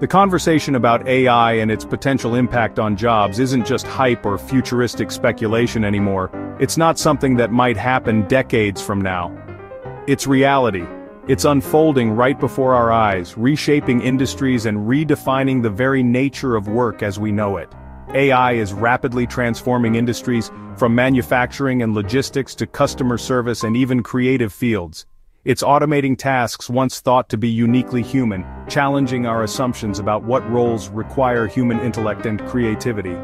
The conversation about AI and its potential impact on jobs isn't just hype or futuristic speculation anymore. It's not something that might happen decades from now. It's reality. It's unfolding right before our eyes, reshaping industries and redefining the very nature of work as we know it. AI is rapidly transforming industries, from manufacturing and logistics to customer service and even creative fields. It's automating tasks once thought to be uniquely human, challenging our assumptions about what roles require human intellect and creativity.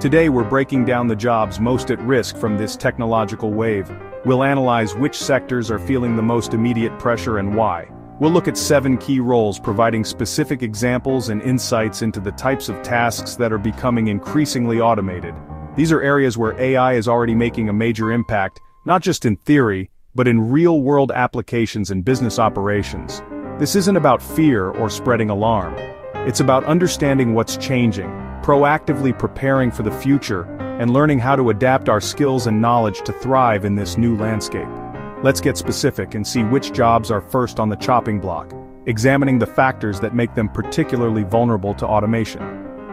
Today we're breaking down the jobs most at risk from this technological wave. We'll analyze which sectors are feeling the most immediate pressure and why. We'll look at 7 key roles, providing specific examples and insights into the types of tasks that are becoming increasingly automated. These are areas where AI is already making a major impact, not just in theory, but in real-world applications and business operations. This isn't about fear or spreading alarm. It's about understanding what's changing, proactively preparing for the future, and learning how to adapt our skills and knowledge to thrive in this new landscape. Let's get specific and see which jobs are first on the chopping block, examining the factors that make them particularly vulnerable to automation.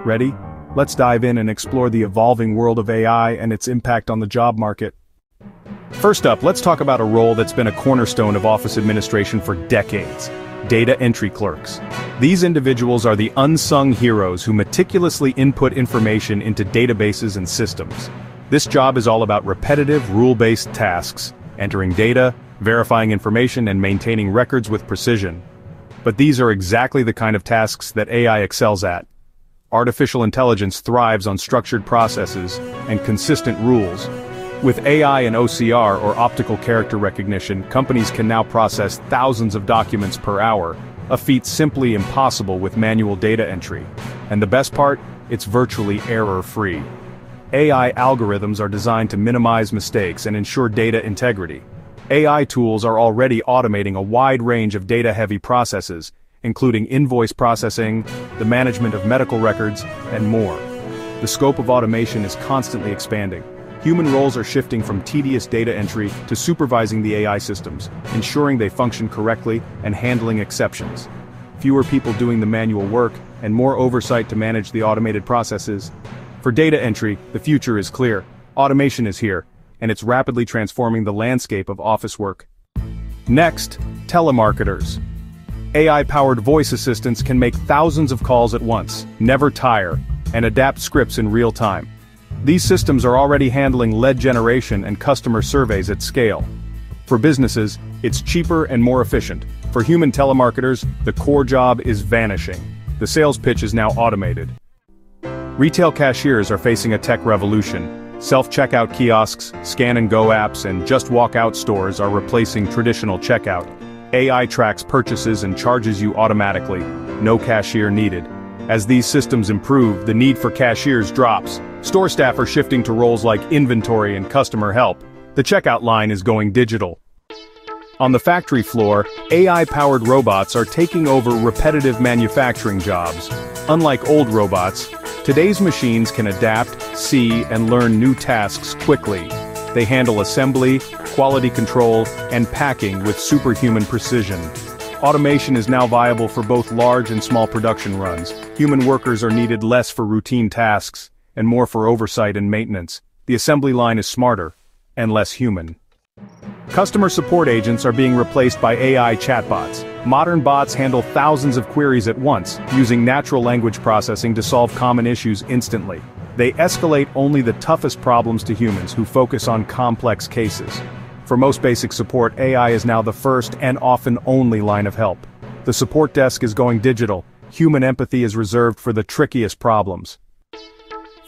Ready? Let's dive in and explore the evolving world of AI and its impact on the job market. First up, let's talk about a role that's been a cornerstone of office administration for decades: data entry clerks. These individuals are the unsung heroes who meticulously input information into databases and systems. This job is all about repetitive, rule-based tasks, entering data, verifying information, and maintaining records with precision. But these are exactly the kind of tasks that AI excels at. Artificial intelligence thrives on structured processes and consistent rules. With AI and OCR, or optical character recognition, companies can now process thousands of documents per hour, a feat simply impossible with manual data entry. And the best part? It's virtually error-free. AI algorithms are designed to minimize mistakes and ensure data integrity. AI tools are already automating a wide range of data-heavy processes, including invoice processing, the management of medical records, and more. The scope of automation is constantly expanding. Human roles are shifting from tedious data entry to supervising the AI systems, ensuring they function correctly and handling exceptions. Fewer people doing the manual work, and more oversight to manage the automated processes. For data entry, the future is clear. Automation is here, and it's rapidly transforming the landscape of office work. Next, telemarketers. AI-powered voice assistants can make thousands of calls at once, never tire, and adapt scripts in real time. These systems are already handling lead generation and customer surveys at scale. For businesses, it's cheaper and more efficient. For human telemarketers, the core job is vanishing. The sales pitch is now automated. Retail cashiers are facing a tech revolution. Self-checkout kiosks, scan-and-go apps, and just-walk-out stores are replacing traditional checkout. AI tracks purchases and charges you automatically. No cashier needed. As these systems improve, the need for cashiers drops. Store staff are shifting to roles like inventory and customer help. The checkout line is going digital. On the factory floor, AI-powered robots are taking over repetitive manufacturing jobs. Unlike old robots, today's machines can adapt, see, and learn new tasks quickly. They handle assembly, quality control, and packing with superhuman precision. Automation is now viable for both large and small production runs. Human workers are needed less for routine tasks and more for oversight and maintenance. The assembly line is smarter and less human. Customer support agents are being replaced by AI chatbots. Modern bots handle thousands of queries at once, using natural language processing to solve common issues instantly. They escalate only the toughest problems to humans who focus on complex cases. For most basic support, AI is now the first and often only line of help. The support desk is going digital. Human empathy is reserved for the trickiest problems.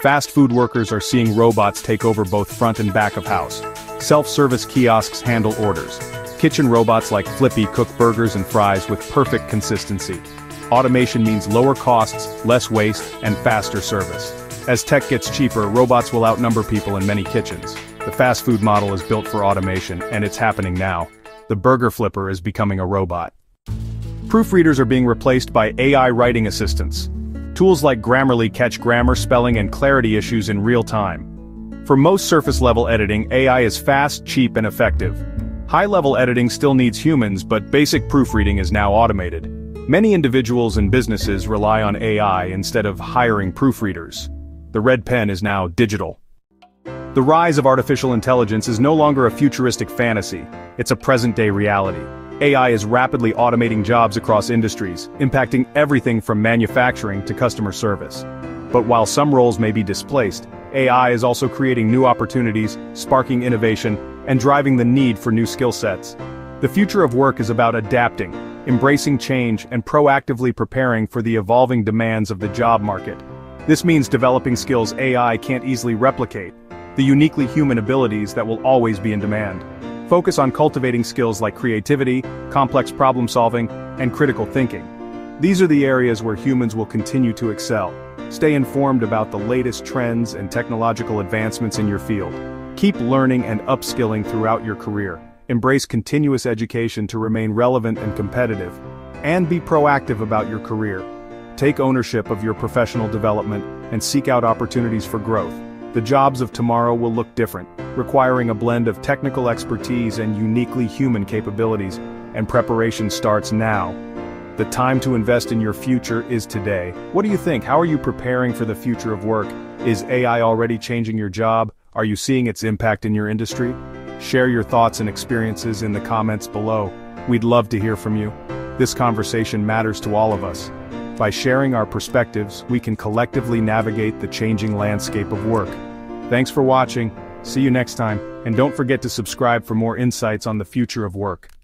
Fast food workers are seeing robots take over both front and back of house. Self-service kiosks handle orders. Kitchen robots like Flippy cook burgers and fries with perfect consistency. Automation means lower costs, less waste, and faster service. As tech gets cheaper, robots will outnumber people in many kitchens. The fast food model is built for automation, and it's happening now. The burger flipper is becoming a robot. Proofreaders are being replaced by AI writing assistants. Tools like Grammarly catch grammar, spelling, and clarity issues in real time. For most surface-level editing, AI is fast, cheap, and effective. High-level editing still needs humans, but basic proofreading is now automated. Many individuals and businesses rely on AI instead of hiring proofreaders. The red pen is now digital. The rise of artificial intelligence is no longer a futuristic fantasy, it's a present-day reality. AI is rapidly automating jobs across industries, impacting everything from manufacturing to customer service. But while some roles may be displaced, AI is also creating new opportunities, sparking innovation, and driving the need for new skill sets. The future of work is about adapting, embracing change, and proactively preparing for the evolving demands of the job market. This means developing skills AI can't easily replicate, the uniquely human abilities that will always be in demand. Focus on cultivating skills like creativity, complex problem solving, and critical thinking. These are the areas where humans will continue to excel. Stay informed about the latest trends and technological advancements in your field. Keep learning and upskilling throughout your career. Embrace continuous education to remain relevant and competitive, and be proactive about your career. Take ownership of your professional development and seek out opportunities for growth. The jobs of tomorrow will look different, requiring a blend of technical expertise and uniquely human capabilities, and preparation starts now. The time to invest in your future is today. What do you think? How are you preparing for the future of work? Is AI already changing your job? Are you seeing its impact in your industry? Share your thoughts and experiences in the comments below. We'd love to hear from you. This conversation matters to all of us. By sharing our perspectives, we can collectively navigate the changing landscape of work. Thanks for watching, see you next time, and don't forget to subscribe for more insights on the future of work.